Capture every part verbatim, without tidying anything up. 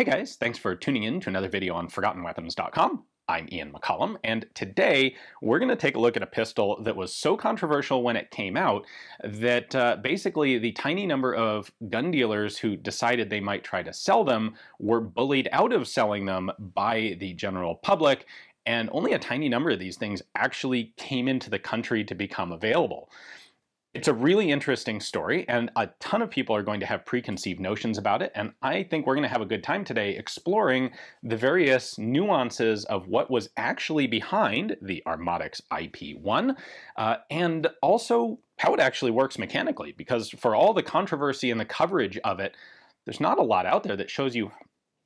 Hey guys, thanks for tuning in to another video on Forgotten Weapons dot com. I'm Ian McCollum, and today we're going to take a look at a pistol that was so controversial when it came out that uh, basically the tiny number of gun dealers who decided they might try to sell them were bullied out of selling them by the general public, and only a tiny number of these things actually came into the country to become available. It's a really interesting story, and a ton of people are going to have preconceived notions about it, and I think we're going to have a good time today exploring the various nuances of what was actually behind the Armatix I P one, uh, and also how it actually works mechanically, because for all the controversy and the coverage of it, there's not a lot out there that shows you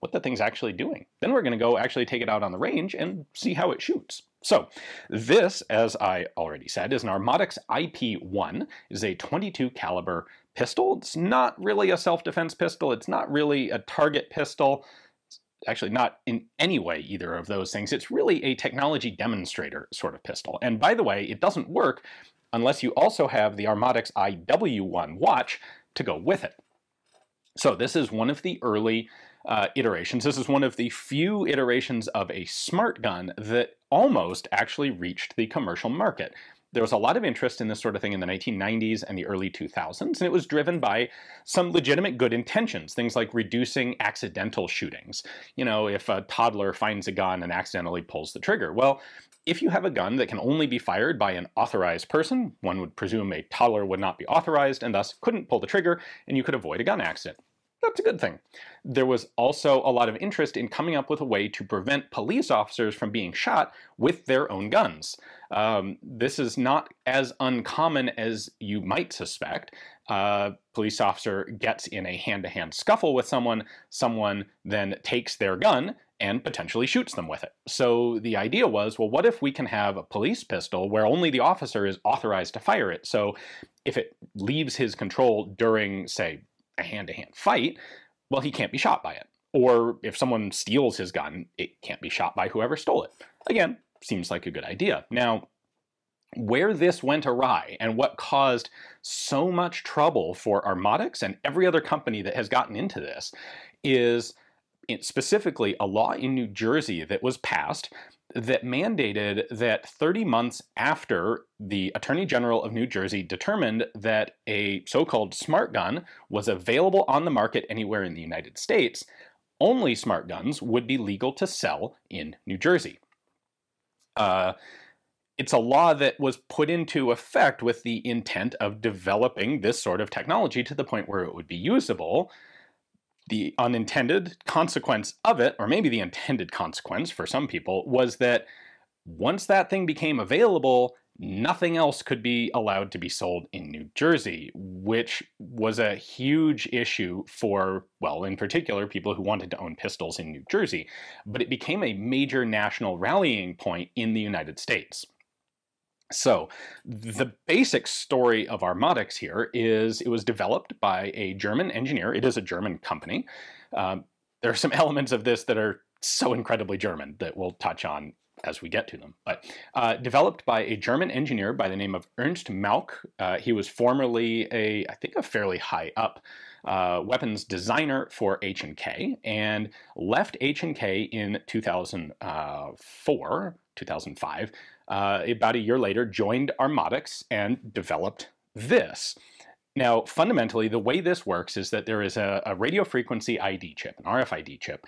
what the thing's actually doing. Then we're going to go actually take it out on the range and see how it shoots. So this, as I already said, is an Armatix I P one, is a twenty-two caliber pistol. It's not really a self-defense pistol. It's not really a target pistol. It's actually not in any way either of those things. It's really a technology demonstrator sort of pistol. And by the way, it doesn't work unless you also have the Armatix I W one watch to go with it. So this is one of the early uh, iterations. This is one of the few iterations of a smart gun that almost actually reached the commercial market. There was a lot of interest in this sort of thing in the nineteen nineties and the early two thousands, and it was driven by some legitimate good intentions, things like reducing accidental shootings. You know, if a toddler finds a gun and accidentally pulls the trigger, well, if you have a gun that can only be fired by an authorized person, one would presume a toddler would not be authorized and thus couldn't pull the trigger, and you could avoid a gun accident. That's a good thing. There was also a lot of interest in coming up with a way to prevent police officers from being shot with their own guns. Um, this is not as uncommon as you might suspect. Uh, police officer gets in a hand-to-hand scuffle with someone, someone then takes their gun and potentially shoots them with it. So the idea was, well, what if we can have a police pistol where only the officer is authorized to fire it? So if it leaves his control during, say, a hand-to-hand fight, well, he can't be shot by it. Or if someone steals his gun, it can't be shot by whoever stole it. Again, seems like a good idea. Now, where this went awry and what caused so much trouble for Armatix and every other company that has gotten into this is specifically a law in New Jersey that was passed that mandated that thirty months after the Attorney General of New Jersey determined that a so-called smart gun was available on the market anywhere in the United States, only smart guns would be legal to sell in New Jersey. Uh, it's a law that was put into effect with the intent of developing this sort of technology to the point where it would be usable. The unintended consequence of it, or maybe the intended consequence for some people, was that once that thing became available, nothing else could be allowed to be sold in New Jersey, which was a huge issue for, well, in particular, people who wanted to own pistols in New Jersey. But it became a major national rallying point in the United States. So the basic story of Armatix here is it was developed by a German engineer. It is a German company. Um, there are some elements of this that are so incredibly German that we'll touch on as we get to them. But uh, developed by a German engineer by the name of Ernst Mauch. Uh, he was formerly a, I think, a fairly high up uh, weapons designer for H and K, and left H and K in two thousand four, two thousand five. Uh, about a year later, joined Armatix and developed this. Now, fundamentally, the way this works is that there is a, a radio frequency I D chip, an R F I D chip,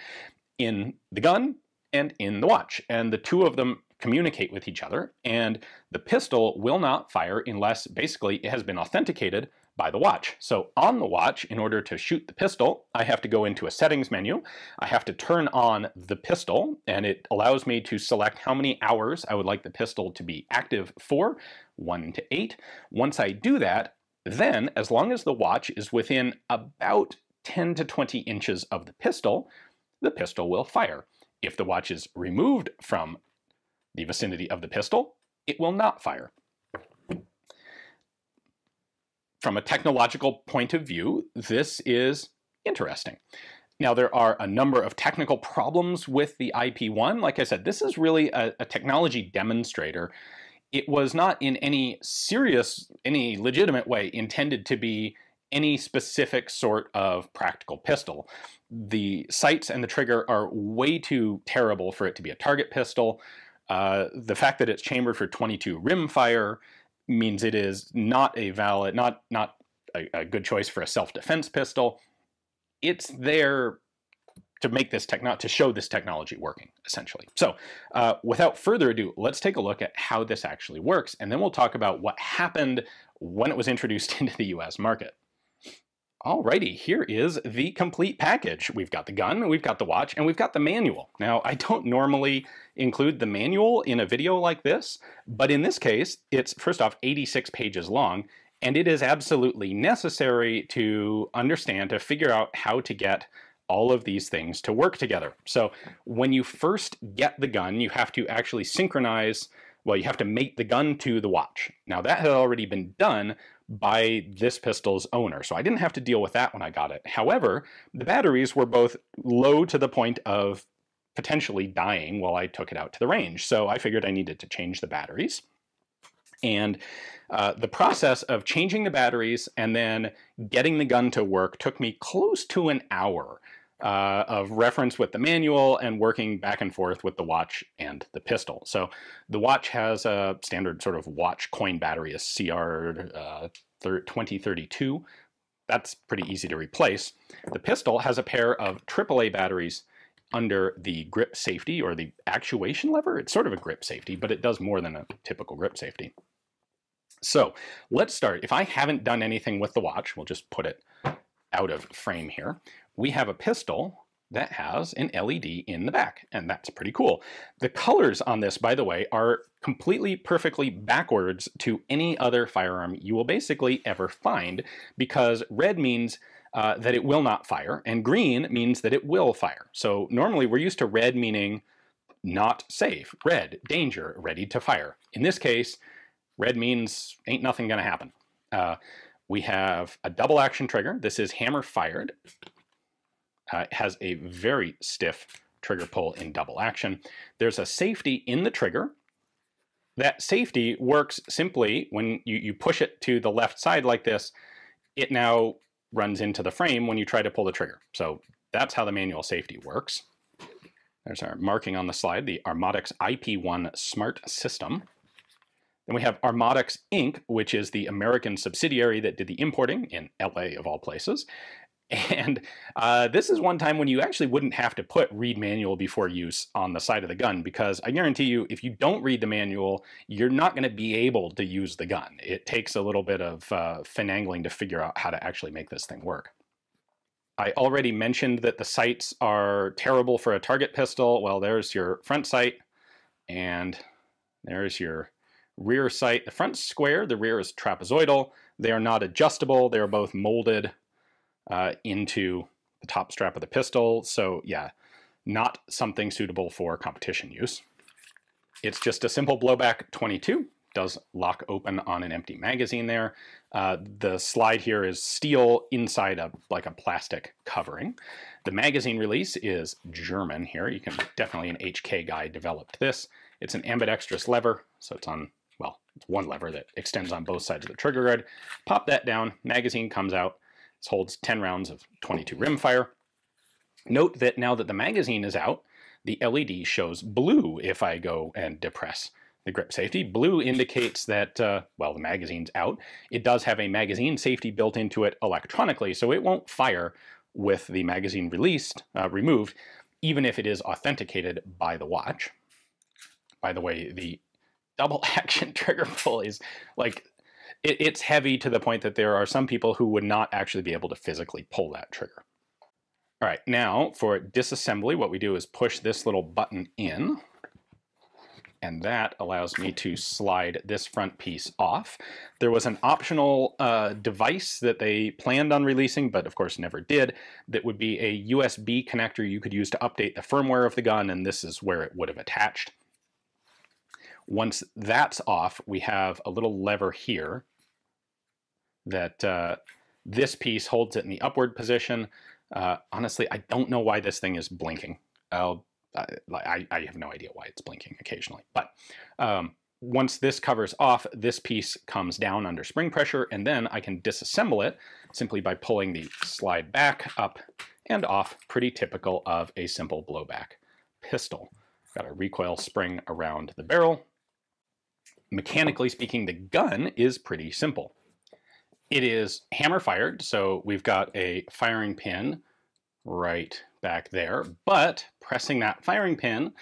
in the gun and in the watch, and the two of them communicate with each other, and the pistol will not fire unless, basically, it has been authenticated by the watch. So on the watch, in order to shoot the pistol, I have to go into a settings menu, I have to turn on the pistol, and it allows me to select how many hours I would like the pistol to be active for, one to eight. Once I do that, then, as long as the watch is within about ten to twenty inches of the pistol, the pistol will fire. If the watch is removed from the vicinity of the pistol, it will not fire. From a technological point of view, this is interesting. Now, there are a number of technical problems with the I P one. Like I said, this is really a, a technology demonstrator. It was not in any serious, any legitimate way intended to be any specific sort of practical pistol. The sights and the trigger are way too terrible for it to be a target pistol. Uh, the fact that it's chambered for twenty-two rimfire means it is not a valid, not, not a, a good choice for a self-defense pistol. It's there to make this techno- to show this technology working, essentially. So uh, without further ado, let's take a look at how this actually works, and then we'll talk about what happened when it was introduced into the U S market. Alrighty, here is the complete package. We've got the gun, we've got the watch, and we've got the manual. Now, I don't normally include the manual in a video like this, but in this case, it's first off eighty-six pages long, and it is absolutely necessary to understand, to figure out how to get all of these things to work together. So when you first get the gun, you have to actually synchronize, well, you have to mate the gun to the watch. Now that had already been done by this pistol's owner, so I didn't have to deal with that when I got it. However, the batteries were both low to the point of potentially dying while I took it out to the range, so I figured I needed to change the batteries. And uh, the process of changing the batteries and then getting the gun to work took me close to an hour uh, of reference with the manual and working back and forth with the watch and the pistol. So the watch has a standard sort of watch coin battery, a C R twenty thirty-two. That's pretty easy to replace. The pistol has a pair of triple A batteries under the grip safety, or the actuation lever. It's sort of a grip safety, but it does more than a typical grip safety. So let's start. If I haven't done anything with the watch, we'll just put it out of frame here. We have a pistol that has an L E D in the back, and that's pretty cool. The colors on this, by the way, are completely perfectly backwards to any other firearm you will basically ever find, because red means Uh, that it will not fire, and green means that it will fire. So normally we're used to red meaning not safe, red, danger, ready to fire. In this case, red means ain't nothing gonna happen. Uh, we have a double action trigger. This is hammer fired. Uh, it has a very stiff trigger pull in double action. There's a safety in the trigger. That safety works simply when you, you push it to the left side like this, it now runs into the frame when you try to pull the trigger. So that's how the manual safety works. There's our marking on the slide, the Armatix I P one Smart System. Then we have Armatix Incorporated, which is the American subsidiary that did the importing in L A of all places. And uh, this is one time when you actually wouldn't have to put read manual before use on the side of the gun, because I guarantee you, if you don't read the manual, you're not going to be able to use the gun. It takes a little bit of uh, finagling to figure out how to actually make this thing work. I already mentioned that the sights are terrible for a target pistol. Well, there's your front sight, and there's your rear sight. The front's square, the rear is trapezoidal. They are not adjustable. They are both molded Uh, into the top strap of the pistol, so yeah, not something suitable for competition use. It's just a simple blowback twenty-two, does lock open on an empty magazine there. Uh, the slide here is steel inside a like a plastic covering. The magazine release is German here. You can definitely, an H K guy developed this. It's an ambidextrous lever, so it's on, well, it's one lever that extends on both sides of the trigger guard. Pop that down, magazine comes out. This holds ten rounds of twenty-two rimfire. Note that now that the magazine is out, the L E D shows blue if I go and depress the grip safety. Blue indicates that, uh, well, the magazine's out. It does have a magazine safety built into it electronically, so it won't fire with the magazine released, uh, removed, even if it is authenticated by the watch. By the way, the double action trigger pull is like, it's heavy to the point that there are some people who would not actually be able to physically pull that trigger. All right, now for disassembly, what we do is push this little button in, and that allows me to slide this front piece off. There was an optional uh, device that they planned on releasing, but of course never did, that would be a U S B connector you could use to update the firmware of the gun, and this is where it would have attached. Once that's off, we have a little lever here that uh, this piece holds it in the upward position. Uh, honestly, I don't know why this thing is blinking. I'll, I, I have no idea why it's blinking occasionally, but um, once this cover's off, this piece comes down under spring pressure, and then I can disassemble it simply by pulling the slide back up and off, pretty typical of a simple blowback pistol. Got a recoil spring around the barrel. Mechanically speaking, the gun is pretty simple. It is hammer fired, so we've got a firing pin right back there, but pressing that firing pin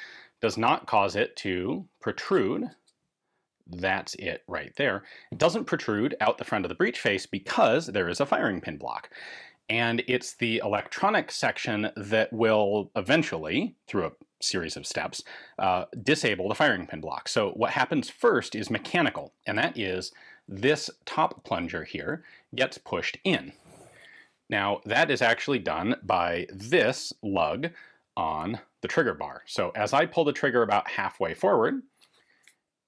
does not cause it to protrude. That's it right there. It doesn't protrude out the front of the breech face because there is a firing pin block. And it's the electronic section that will eventually, through a series of steps, uh, disable the firing pin block. So what happens first is mechanical, and that is this top plunger here gets pushed in. Now that is actually done by this lug on the trigger bar. So as I pull the trigger about halfway forward,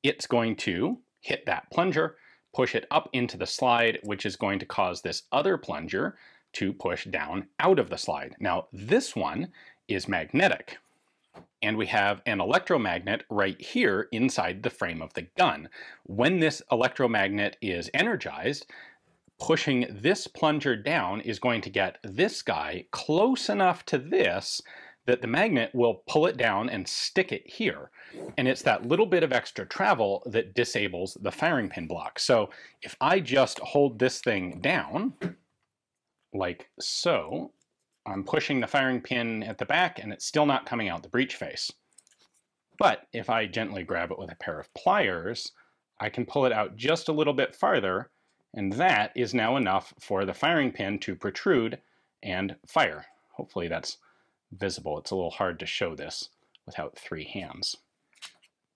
it's going to hit that plunger, push it up into the slide, which is going to cause this other plunger to push down out of the slide. Now this one is magnetic, and we have an electromagnet right here inside the frame of the gun. When this electromagnet is energized, pushing this plunger down is going to get this guy close enough to this that the magnet will pull it down and stick it here. And it's that little bit of extra travel that disables the firing pin block. So if I just hold this thing down, like so, I'm pushing the firing pin at the back and it's still not coming out the breech face. But if I gently grab it with a pair of pliers, I can pull it out just a little bit farther, and that is now enough for the firing pin to protrude and fire. Hopefully that's visible. It's a little hard to show this without three hands.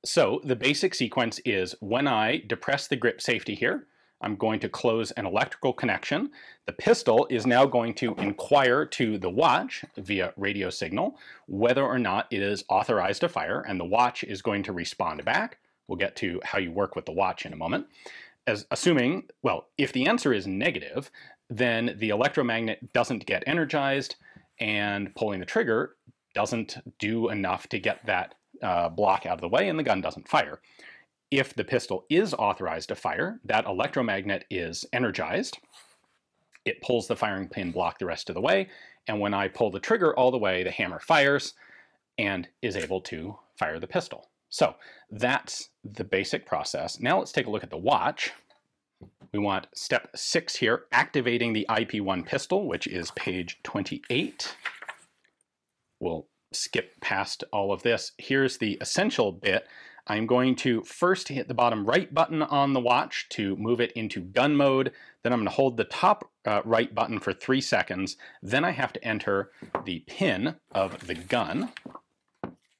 So the basic sequence is when I depress the grip safety here, I'm going to close an electrical connection. The pistol is now going to inquire to the watch via radio signal whether or not it is authorized to fire, and the watch is going to respond back. We'll get to how you work with the watch in a moment. As assuming, well, if the answer is negative, then the electromagnet doesn't get energized and pulling the trigger doesn't do enough to get that uh, block out of the way, and the gun doesn't fire. If the pistol is authorized to fire, that electromagnet is energized. It pulls the firing pin block the rest of the way, and when I pull the trigger all the way, the hammer fires and is able to fire the pistol. So that's the basic process. Now let's take a look at the watch. We want step six here, activating the I P one pistol, which is page twenty-eight. We'll skip past all of this. Here's the essential bit. I'm going to first hit the bottom right button on the watch to move it into gun mode. Then I'm going to hold the top uh, right button for three seconds. Then I have to enter the pin of the gun.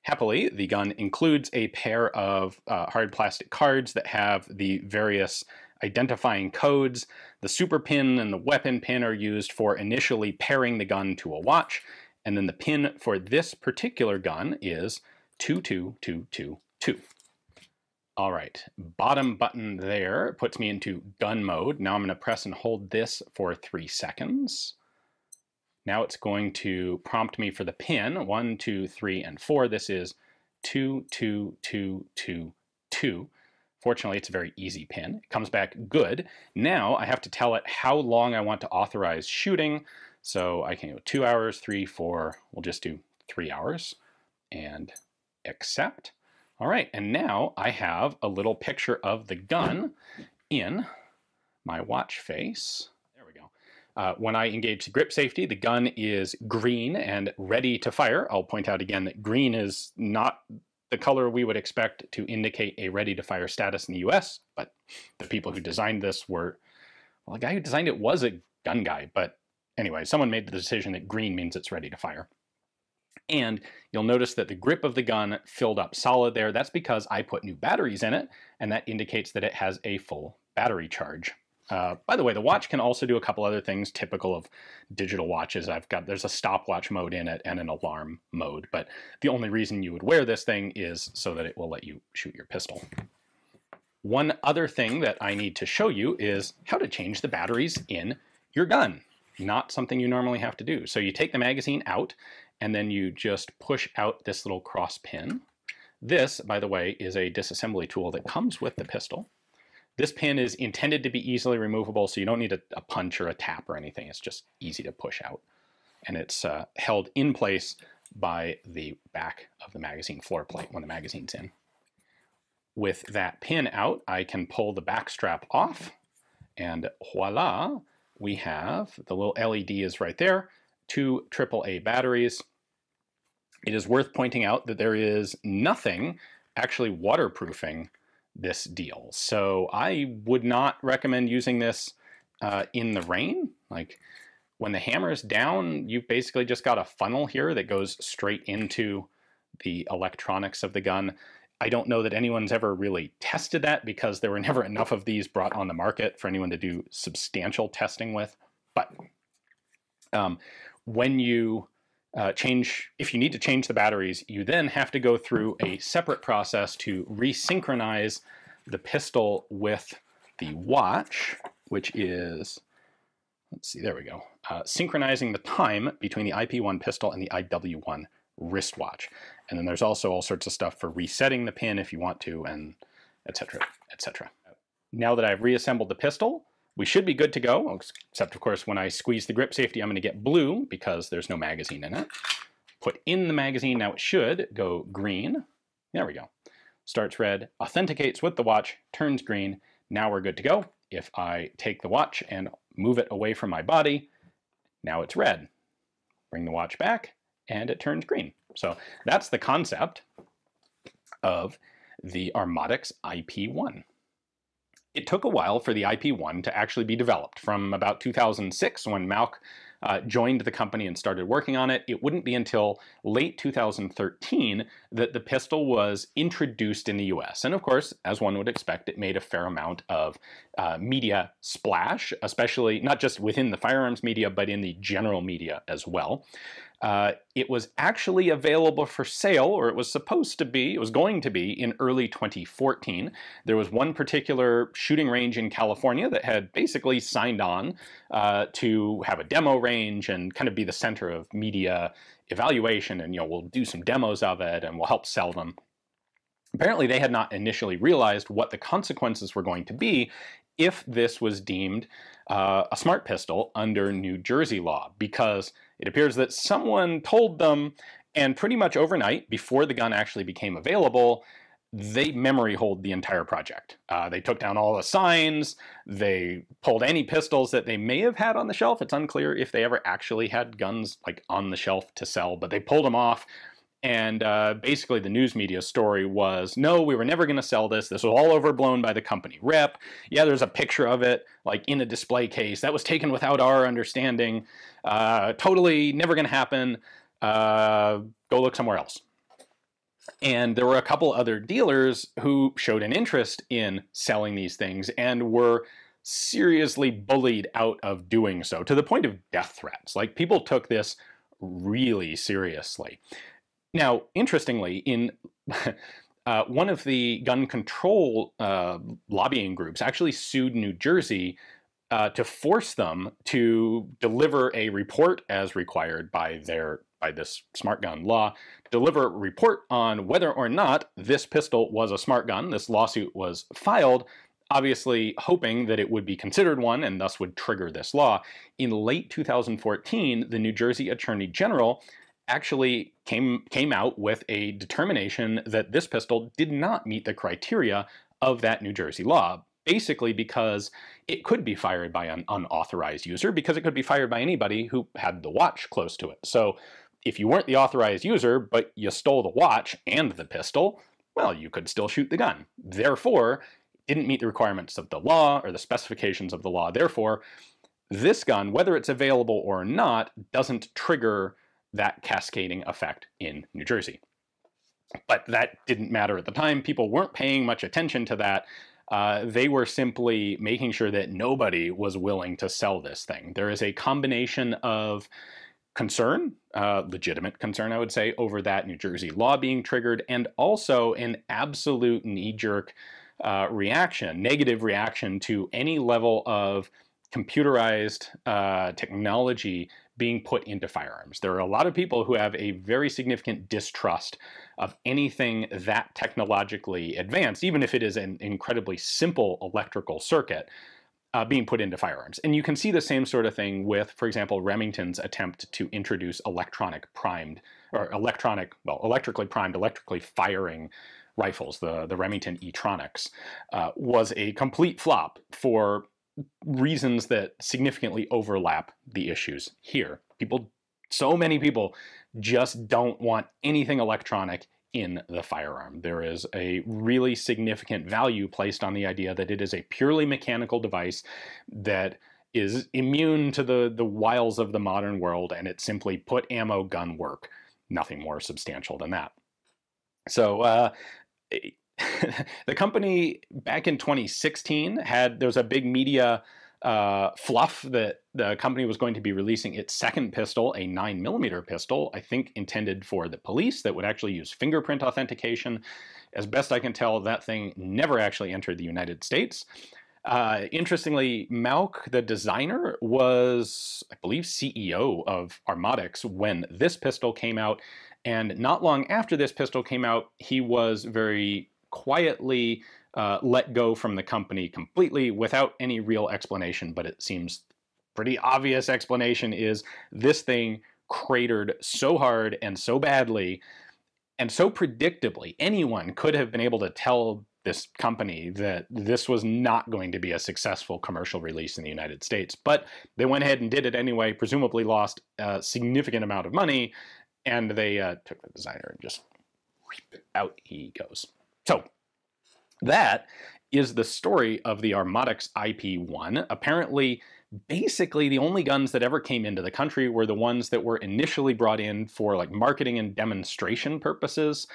Happily, the gun includes a pair of uh, hard plastic cards that have the various identifying codes. The super pin and the weapon pin are used for initially pairing the gun to a watch. And then the pin for this particular gun is two two two two two. All right, bottom button there puts me into gun mode. Now I'm going to press and hold this for three seconds. Now it's going to prompt me for the pin, one, two, three, and four. This is two, two, two, two, two. Fortunately, it's a very easy pin. It comes back good. Now I have to tell it how long I want to authorize shooting. So I can go two hours, three, four. We'll just do three hours and accept. All right, and now I have a little picture of the gun in my watch face. There we go. Uh, when I engage the grip safety, the gun is green and ready to fire. I'll point out again that green is not the color we would expect to indicate a ready-to-fire status in the U S, but the people who designed this were, well, the guy who designed it was a gun guy, but anyway, someone made the decision that green means it's ready to fire. And you'll notice that the grip of the gun filled up solid there. That's because I put new batteries in it, and that indicates that it has a full battery charge. Uh, by the way, the watch can also do a couple other things typical of digital watches. I've got, there's a stopwatch mode in it and an alarm mode, but the only reason you would wear this thing is so that it will let you shoot your pistol. One other thing that I need to show you is how to change the batteries in your gun. Not something you normally have to do. So you take the magazine out, and then you just push out this little cross pin. This, by the way, is a disassembly tool that comes with the pistol. This pin is intended to be easily removable, so you don't need a, a punch or a tap or anything. It's just easy to push out. And it's uh, held in place by the back of the magazine floor plate when the magazine's in. With that pin out, I can pull the back strap off, and voila, we have, the little L E D is right there, two triple A batteries. It is worth pointing out that there is nothing actually waterproofing this deal. So I would not recommend using this uh, in the rain. Like, when the hammer is down, you've basically just got a funnel here that goes straight into the electronics of the gun. I don't know that anyone's ever really tested that because there were never enough of these brought on the market for anyone to do substantial testing with. But um, when you Uh, change, if you need to change the batteries, you then have to go through a separate process to resynchronize the pistol with the watch, which is, let's see, there we go, uh, synchronizing the time between the I P one pistol and the I W one wristwatch. And then there's also all sorts of stuff for resetting the pin if you want to, and et cetera, et cetera. Now that I've reassembled the pistol, we should be good to go, except of course when I squeeze the grip safety I'm going to get blue because there's no magazine in it. Put in the magazine, now it should go green. There we go. Starts red, authenticates with the watch, turns green. Now we're good to go. If I take the watch and move it away from my body, now it's red. Bring the watch back and it turns green. So that's the concept of the Armatix I P one. It took a while for the I P one to actually be developed. From about two thousand six, when Mauch uh, joined the company and started working on it, it wouldn't be until late two thousand thirteen that the pistol was introduced in the U S. And of course, as one would expect, it made a fair amount of uh, media splash, especially not just within the firearms media, but in the general media as well. Uh, it was actually available for sale, or it was supposed to be, it was going to be, in early twenty fourteen. There was one particular shooting range in California that had basically signed on uh, to have a demo range and kind of be the center of media evaluation, and, you know, we'll do some demos of it and we'll help sell them. Apparently they had not initially realized what the consequences were going to be if this was deemed uh, a smart pistol under New Jersey law, because it appears that someone told them, and pretty much overnight, before the gun actually became available, they memory holed the entire project. Uh, they took down all the signs, they pulled any pistols that they may have had on the shelf. It's unclear if they ever actually had guns like on the shelf to sell, but they pulled them off. And uh, basically the news media story was, no, we were never going to sell this. This was all overblown by the company rep. Yeah, there's a picture of it, like, in a display case. That was taken without our understanding. Uh, totally never going to happen. Uh, go look somewhere else. And there were a couple other dealers who showed an interest in selling these things and were seriously bullied out of doing so, to the point of death threats. Like, people took this really seriously. Now, interestingly, in uh, one of the gun control uh, lobbying groups actually sued New Jersey uh, to force them to deliver a report as required by their by this smart gun law, deliver a report on whether or not this pistol was a smart gun. This lawsuit was filed, obviously hoping that it would be considered one and thus would trigger this law. In late two thousand fourteen, the New Jersey Attorney General actually came came out with a determination that this pistol did not meet the criteria of that New Jersey law, basically because it could be fired by an unauthorized user, because it could be fired by anybody who had the watch close to it. So if you weren't the authorized user, but you stole the watch and the pistol, well, you could still shoot the gun. Therefore, it didn't meet the requirements of the law or the specifications of the law. Therefore, this gun, whether it's available or not, doesn't trigger that cascading effect in New Jersey. But that didn't matter at the time. People weren't paying much attention to that. Uh, they were simply making sure that nobody was willing to sell this thing. There is a combination of concern, uh, legitimate concern, I would say, over that New Jersey law being triggered, and also an absolute knee-jerk uh, reaction, negative reaction to any level of computerized uh, technology being put into firearms. There are a lot of people who have a very significant distrust of anything that technologically advanced, even if it is an incredibly simple electrical circuit, uh, being put into firearms. And you can see the same sort of thing with, for example, Remington's attempt to introduce electronic primed, or electronic, well, electrically primed, electrically firing rifles. The, the Remington E-tronics uh, was a complete flop for reasons that significantly overlap the issues here. People, so many people just don't want anything electronic in the firearm. There is a really significant value placed on the idea that it is a purely mechanical device that is immune to the, the wiles of the modern world, and it's simply put ammo, gun, work. Nothing more substantial than that. So, uh, the company back in twenty sixteen had, there was a big media uh, fluff that the company was going to be releasing its second pistol, a nine millimeter pistol, I think intended for the police, that would actually use fingerprint authentication. As best I can tell, that thing never actually entered the United States. Uh, interestingly, Mauch, the designer, was, I believe, C E O of Armatix when this pistol came out. And not long after this pistol came out, he was very quietly uh, let go from the company completely without any real explanation, but it seems pretty obvious explanation is this thing cratered so hard and so badly and so predictably. Anyone could have been able to tell this company that this was not going to be a successful commercial release in the United States, but they went ahead and did it anyway, presumably lost a significant amount of money, and they uh, took the designer and just out he goes. So that is the story of the Armatix I P one. Apparently, basically the only guns that ever came into the country were the ones that were initially brought in for like marketing and demonstration purposes.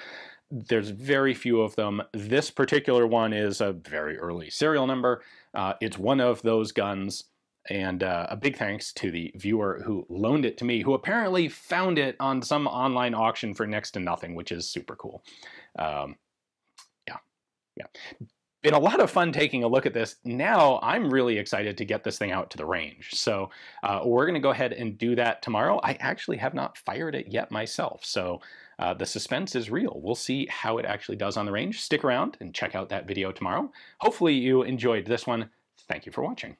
There's very few of them. This particular one is a very early serial number. Uh, it's one of those guns. And uh, a big thanks to the viewer who loaned it to me, who apparently found it on some online auction for next to nothing, which is super cool. Um, yeah, yeah. Been a lot of fun taking a look at this. Now I'm really excited to get this thing out to the range. So uh, we're gonna go ahead and do that tomorrow. I actually have not fired it yet myself. So uh, the suspense is real. We'll see how it actually does on the range. Stick around and check out that video tomorrow. Hopefully you enjoyed this one. Thank you for watching.